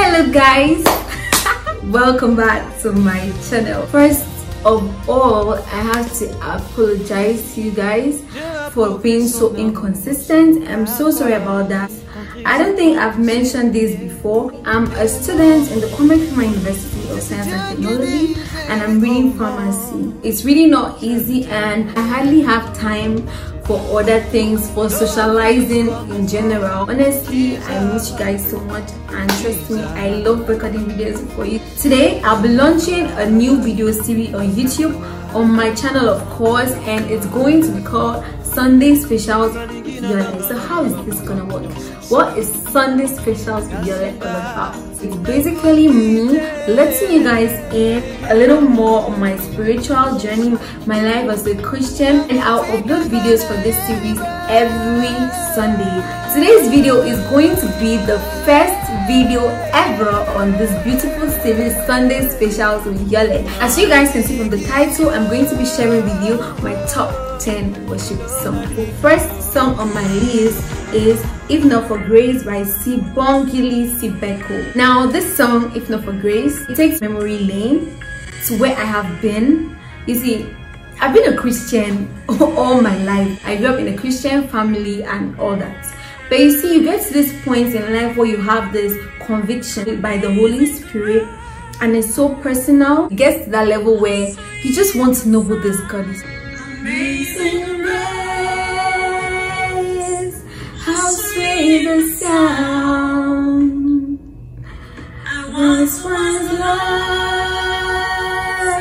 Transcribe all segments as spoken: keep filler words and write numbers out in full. Hello guys, welcome back to my channel. First of all, I have to apologize to you guys for being so inconsistent. I'm so sorry about that. I don't think I've mentioned this before. I'm a student in the Kwame Nkrumah University of Science and Technology, and I'm reading pharmacy. It's really not easy, and I hardly have time for other things, for socializing in general. Honestly, I miss you guys so much, and trust me, I love recording videos for you. Today, I'll be launching a new video series on YouTube, on my channel of course, and it's going to be called Sunday Specials with Yole. So how is this gonna work? What is Sunday Specials with Yole all about? It's basically me letting you guys in a little more on my spiritual journey, my life as a Christian, and I'll upload videos for this series every Sunday. Today's video is going to be the first video ever on this beautiful series, Sunday Specials with Yole. As you guys can see from the title, I'm going to be sharing with you my top ten worship songs. The first song on my list is If Not For Grace by Sibongili Sibeko. Now this song, If Not For Grace, it takes memory lane to where I have been. You see, I've been a Christian all my life. I grew up in a Christian family and all that. But you see, you get to this point in life where you have this conviction by the Holy Spirit, and it's so personal. It gets to that level where you just want to know who this God is. Amazing grace, how sweet the sound. I once was lost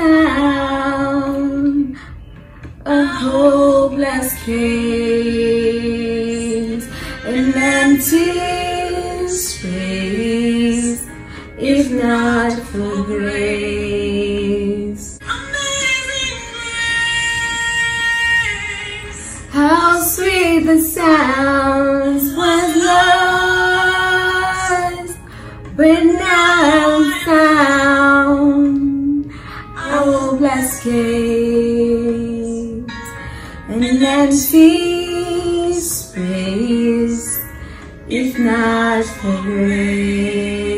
and found, a hopeless case, an empty space, if not for grace. How sweet the sounds was lost, but now I'm found. Our blessed gaze, an empty space, if not for grace.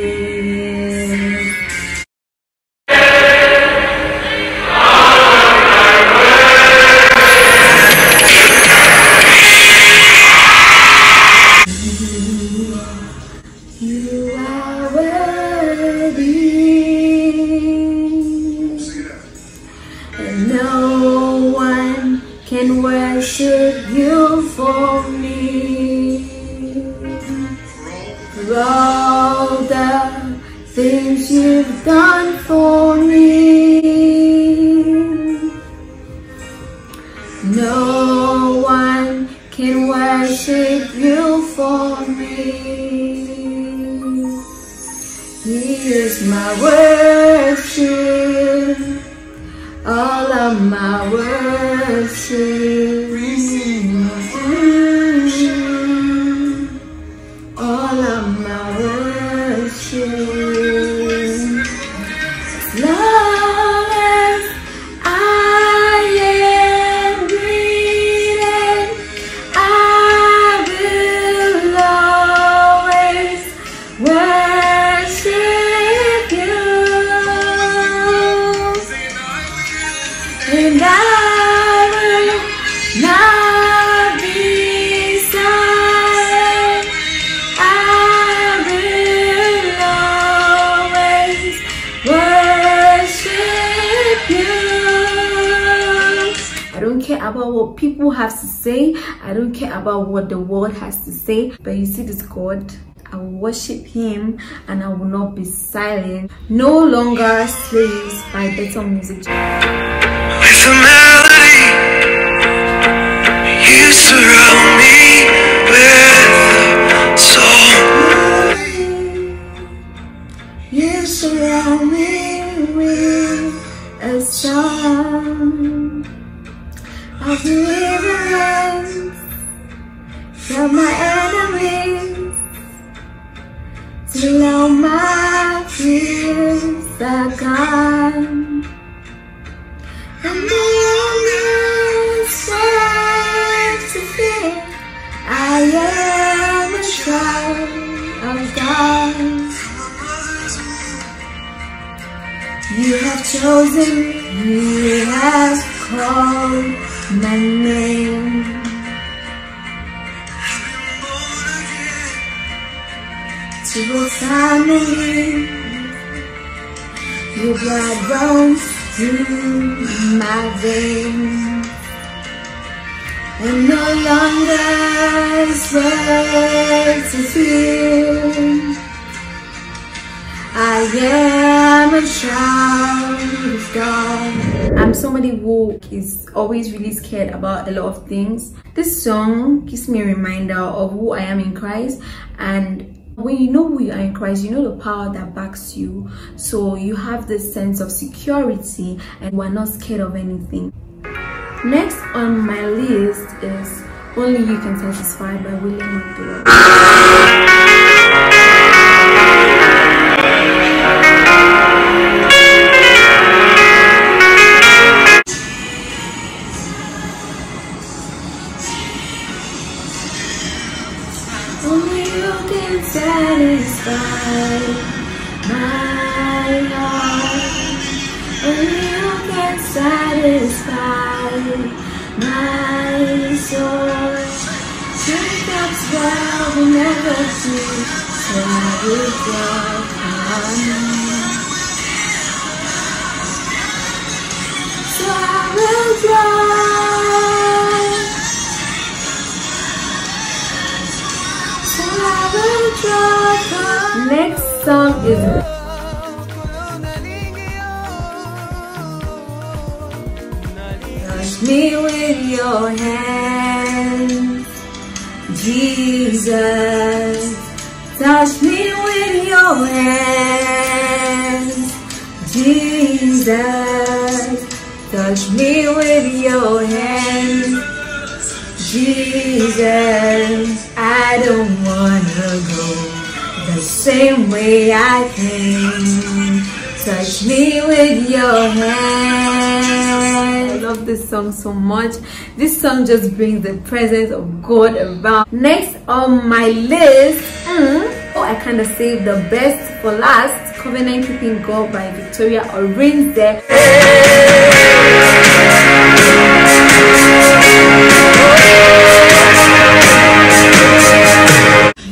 Worship you for me, for all the things you've done for me. No one can worship you for me. He is my worship, all of my worship. About what people have to say, I don't care about what the world has to say, but you see this God, I will worship him and I will not be silent. No longer slaves by Better Music. With a melody, you surround me with song. You surround me with a song of deliverance from my enemies, till all my fears are gone. I'm no longer scared to fear. I am a child of of God. You have chosen, you have called my name. To your family, your blood runs through my veins. I'm no longer afraid to fear. I am a child of God. I'm somebody who is always really scared about a lot of things. This song gives me a reminder of who I am in Christ, and when you know who you are in Christ, you know the power that backs you. So you have this sense of security and you are not scared of anything. Next on my list is Only You Can Satisfy by William McDowell. Satisfy my heart. Only you can satisfy my soul. Drink cups while we never see. So I will fall on you. So I will drown. So I will drown. Next song is Touch me with your hand, Jesus. Touch me with your hands, Jesus. Touch me with your hands, Jesus. I don't wanna go the same way I came. Touch me with your hand. I love this song so much. This song just brings the presence of God around. Next on my list, mm, oh, I kind of saved the best for last. Covenant Keeping God by Victoria Orrin.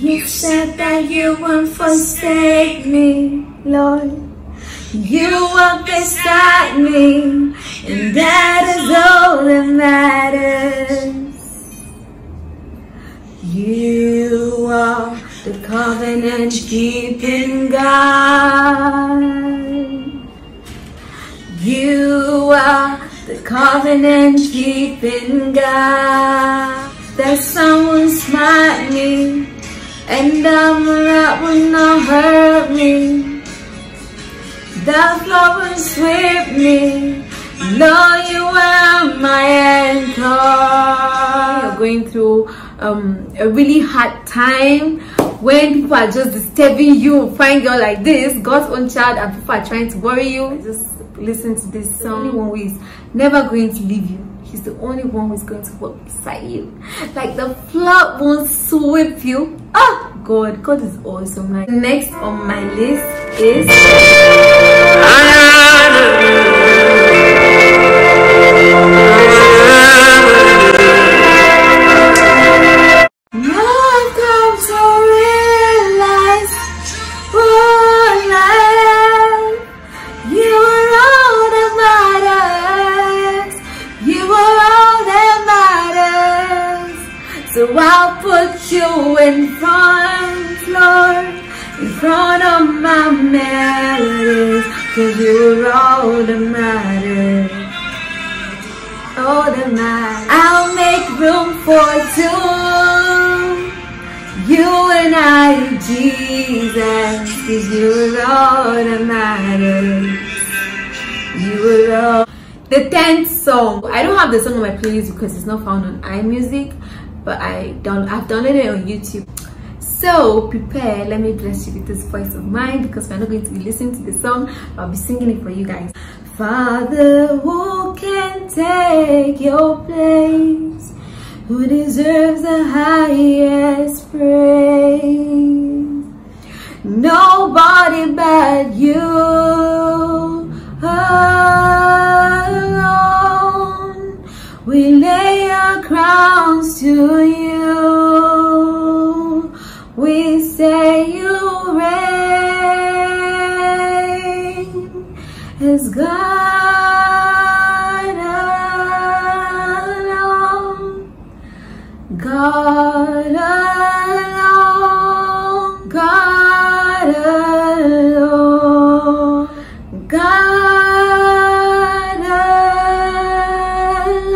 You said that you won't forsake me, Lord. You walk beside me, and that is all that matters. You are the covenant-keeping God. You are the covenant-keeping God. That someone smite me, and I'm that will not hurt me. That flow will sweep me. Lord, you are my anchor. You're going through um, a really hard time when people are just disturbing you. Find girl like this, God's own child, and people are trying to worry you. Just listen to this song. The only one who is never going to leave you. He's the only one who's going to walk beside you. Like the flood won't sweep you. Oh God, God is awesome. Like next on my list is the song on my playlist because it's not found on iMusic, but I don't I've downloaded it on YouTube. So prepare, let me bless you with this voice of mine, because we're not going to be listening to the song, I'll be singing it for you guys. Father, who can take your place, who deserves the highest praise, nobody but you alone. We lay our crowns to you. We say you reign as God alone. God alone. God alone. God alone.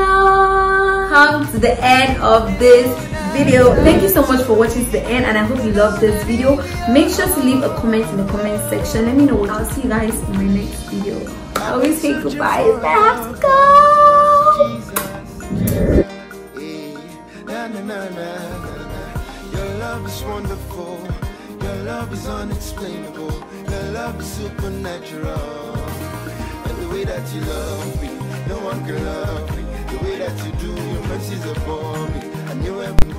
Come to the end of this video. Thank you so much for watching to the end, and I hope you loved this video. Make sure to leave a comment in the comment section. Let me know. I'll see you guys in my next video. I always say goodbye. Let's go. Your love is wonderful. Your love is unexplainable. Your love is supernatural. And the way that you love me, no one can love me. The way that you do, your mercies are for me. I knew everyone.